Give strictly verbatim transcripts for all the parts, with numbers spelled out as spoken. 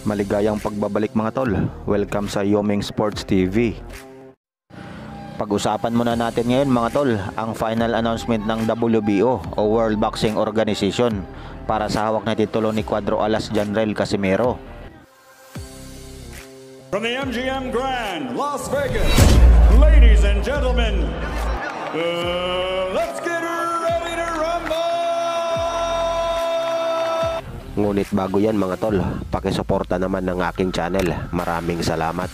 Maligayang pagbabalik mga tol. Welcome sa Yuming Sports T V. Pag-usapan muna natin ngayon mga tol ang final announcement ng W B O o World Boxing Organization para sa hawak na titulo ni Quadro Alas John Riel Casimero. From the M G M Grand, Las Vegas, ladies and gentlemen, uh, let's get ready to rumble! Ngunit bago yan mga tol, pakisuporta naman ng aking channel. Maraming salamat.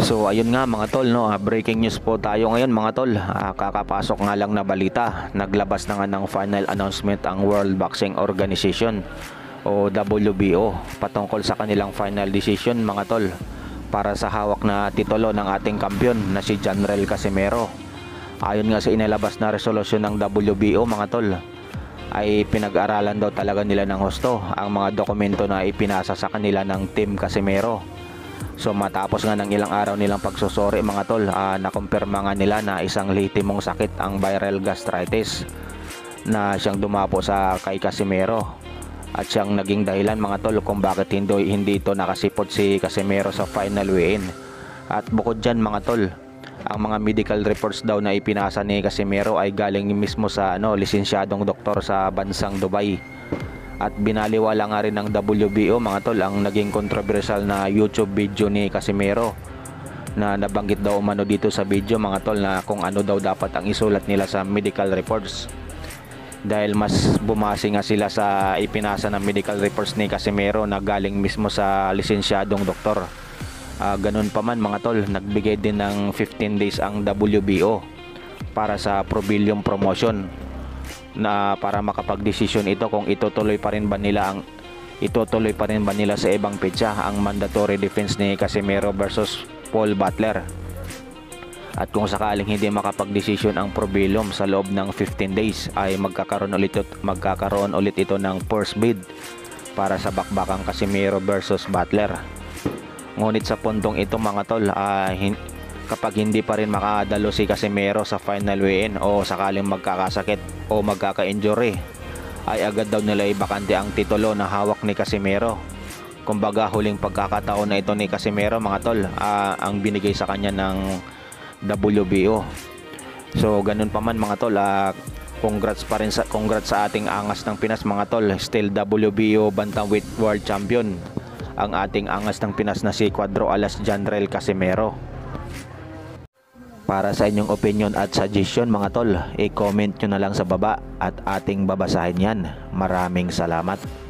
So ayun nga mga tol, no, breaking news po tayo ngayon mga tol. ah, Kakapasok nga lang na balita. Naglabas na nga ng final announcement ang World Boxing Organization o W B O patungkol sa kanilang final decision mga tol para sa hawak na titulo ng ating kampiyon na si John Riel Casimero. Ayon nga sa inilabas na resolusyon ng W B O mga tol, ay pinag-aralan daw talaga nila ng husto ang mga dokumento na ipinasa sa kanila ng Team Casimero. So matapos nga ng ilang araw nilang pagsusuri mga tol, uh, nakumpirma nga nila na isang lihitimong sakit ang viral gastritis na siyang dumapo sa kay Casimero, at siyang naging dahilan mga tol kung bakit hindi, hindi ito nakasipot si Casimero sa final weigh-in. At bukod dyan mga tol, ang mga medical reports daw na ipinasa ni Casimero ay galing mismo sa ano, lisensyadong doktor sa bansang Dubai. At binaliwala nga rin ng W B O mga tol ang naging controversial na YouTube video ni Casimero, na nabanggit daw umano dito sa video mga tol na kung ano daw dapat ang isulat nila sa medical reports, dahil mas bumase nga sila sa ipinasa ng medical reports ni Casimero na galing mismo sa lisensyadong doktor. Uh, ganun pa man mga tol, nagbigay din ng fifteen days ang W B O para sa Probilium Promotion na para makapagdesisyon ito kung itutuloy pa rin ba nila ang itutuloy pa rin ba nila sa ibang petsa ang mandatory defense ni Casimero versus Paul Butler. At kung sakaling hindi makapagdesisyon ang Probilium sa loob ng fifteen days ay magkakaroon ulit magkakaroon ulit ito ng first bid para sa bakbakang Casimero versus Butler. Ngunit sa puntong ito mga tol, uh, hin kapag hindi pa rin makadalo si Casimero sa final weigh-in o sakaling magkakasakit o magkaka-injury, ay agad daw nila ibakante ang titulo na hawak ni Casimero. Kumbaga huling pagkakataon na ito ni Casimero mga tol, uh, ang binigay sa kanya ng W B O. So ganun pa man mga tol, uh, congrats pa rin sa, congrats sa ating angas ng Pinas mga tol, still W B O Bantamweight World Champion ang ating angas ng Pinas na si Quadro Alas John Riel Casimero. Para sa inyong opinion at suggestion mga tol, i-comment nyo na lang sa baba at ating babasahin yan. Maraming salamat.